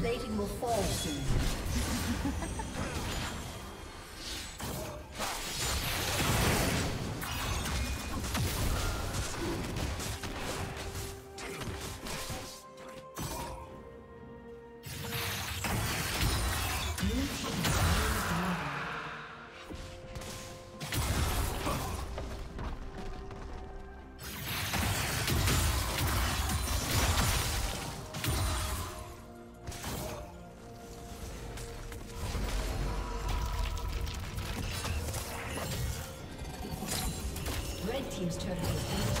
Plating will fall soon. Team's turret has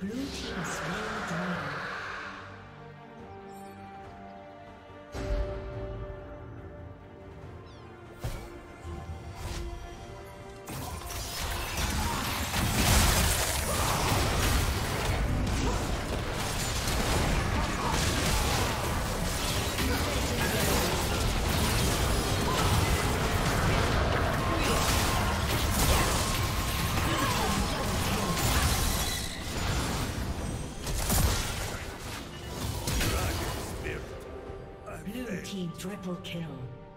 Blue team's main dragon. Triple kill.